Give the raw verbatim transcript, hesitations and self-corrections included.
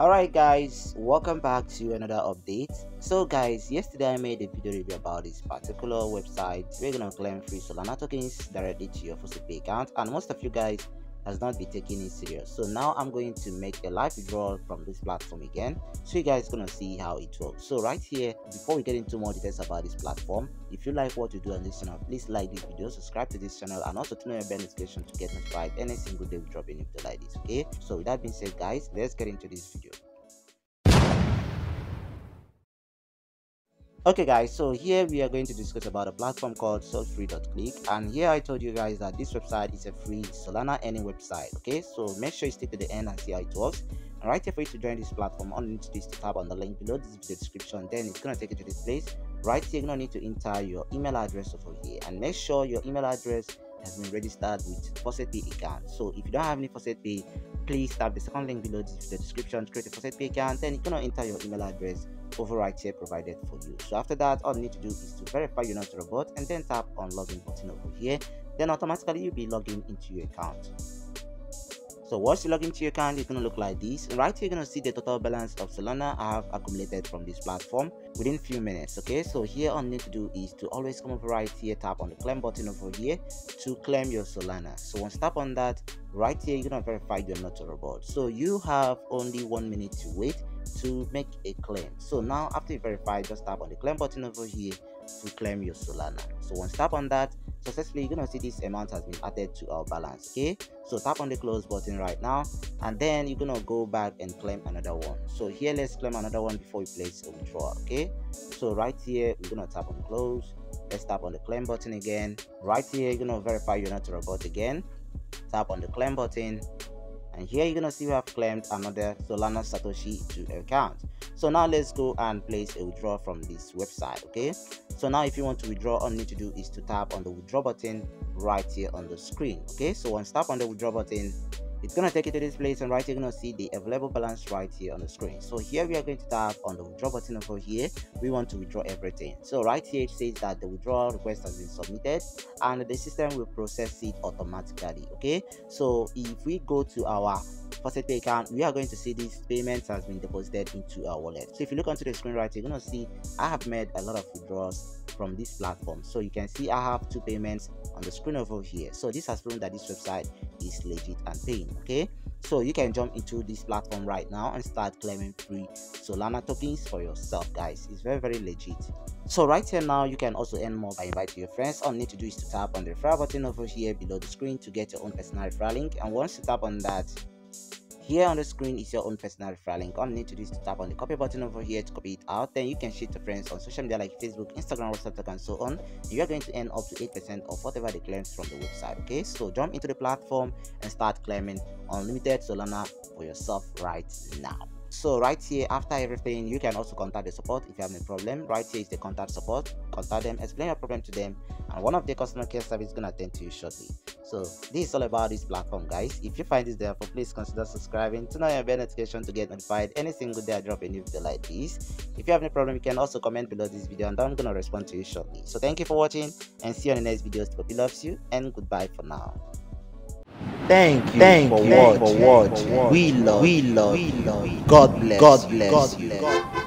Alright guys, welcome back to another update. So guys, yesterday I made a video review about this particular website where you're gonna claim free Solana tokens directly to your FaucetPay account, and most of you guys has not been taking it serious. So now I'm going to make a live withdrawal from this platform again, so you guys gonna see how it works. So right here, before we get into more details about this platform, if you like what you do on this channel, please like this video, subscribe to this channel, and also turn on your bell notification to get notified any single day we drop any video like this. Okay, so with that being said guys, let's get into this video. Okay guys, so here we are going to discuss about a platform called solfree dot click, and here I told you guys that this website is a free Solana earning website. Okay, so make sure you stick to the end and see how it works. And right here for you to join this platform, all you need to do is to tap on the link below this video description, then it's gonna take you to this place. Right here you're gonna need to enter your email address over here, and make sure your email address has been registered with FaucetPay account. So if you don't have any FaucetPay, please tap the second link below this video description to create a FaucetPay account, then you're gonna enter your email address over right here provided for you. So after that, all you need to do is to verify you're not a robot, and then tap on login button over here, then automatically you'll be logging into your account. So once you log into your account, it's gonna look like this. And right here you're gonna see the total balance of Solana I have accumulated from this platform within few minutes. Okay, so here all you need to do is to always come over right here, tap on the claim button over here to claim your Solana. So once you tap on that, right here you're gonna verify you're not a robot. So you have only one minute to wait to make a claim. So now after you verify, just tap on the claim button over here to claim your Solana. So once you tap on that, successfully you're gonna see this amount has been added to our balance. Okay, so tap on the close button right now, and then you're gonna go back and claim another one. So here let's claim another one before we place a withdrawal. Okay, so right here we're gonna tap on close, let's tap on the claim button again. Right here you're gonna verify you're not a robot again, tap on the claim button, and here you're gonna see we have claimed another Solana Satoshi to account. So now let's go and place a withdrawal from this website. Okay, so now if you want to withdraw, all you need to do is to tap on the withdraw button right here on the screen. Okay, so once tap on the withdraw button, it's gonna take you to this place, and right here you're gonna see the available balance right here on the screen. So here we are going to tap on the withdraw button over here. We want to withdraw everything. So right here it says that the withdrawal request has been submitted and the system will process it automatically. Okay, so if we go to our FaucetPay account, we are going to see this payment has been deposited into our wallet. So if you look onto the screen right here, you're gonna see I have made a lot of withdrawals from this platform. So you can see I have two payments on the screen over here. So this has proven that this website is legit and paying. Okay, so you can jump into this platform right now and start claiming free Solana tokens for yourself guys. It's very very legit. So right here now you can also earn more by inviting your friends. All you need to do is to tap on the referral button over here below the screen to get your own personal referral link, and once you tap on that, here on the screen is your own personal referral link. All you need to do is to tap on the copy button over here to copy it out, then you can share to friends on social media like Facebook, Instagram, WhatsApp, and so on. You are going to earn up to eight percent of whatever they claim from the website. Okay, so jump into the platform and start claiming unlimited Solana for yourself right now. So right here after everything, you can also contact the support if you have any problem. Right here is the contact support. Contact them, explain your problem to them, and one of the customer care service is gonna attend to you shortly. So this is all about this platform guys. If you find this helpful, please consider subscribing, turn on your bell notification to get notified any single day I drop a new video like this. If you have any problem, you can also comment below this video and I'm gonna respond to you shortly. So thank you for watching, and see you on the next videos. Hope he loves you, and goodbye for now. Thank you, thank for, you watch. for watch. We love, we love, we love. God bless, God bless, God bless. God bless.